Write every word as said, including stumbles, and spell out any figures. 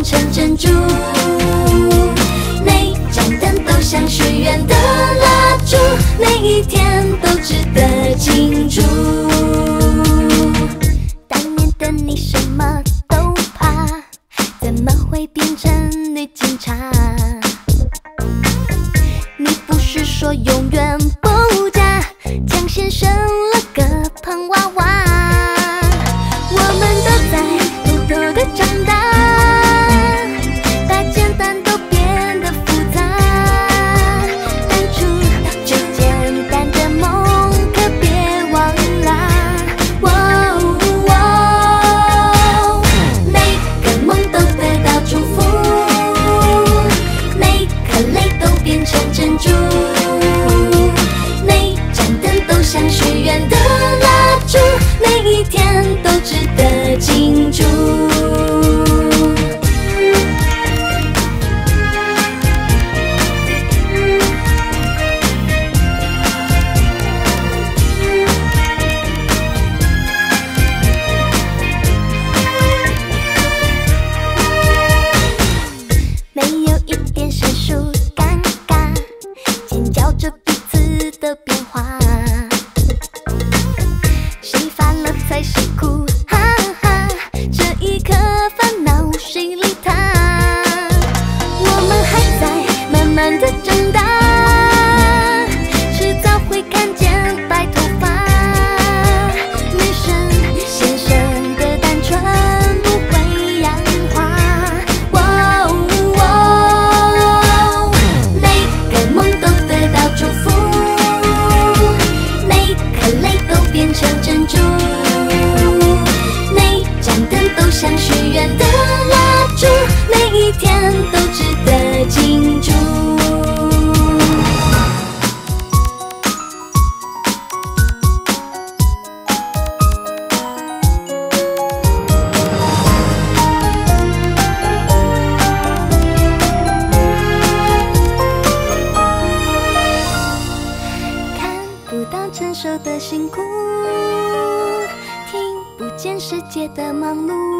变成珍珠，每盏灯都像许愿的蜡烛，每一天都值得庆祝。当年的你什么都怕，怎么会变成女警察？你不是说永远不嫁，江先生了个胖娃娃。 世界的忙碌。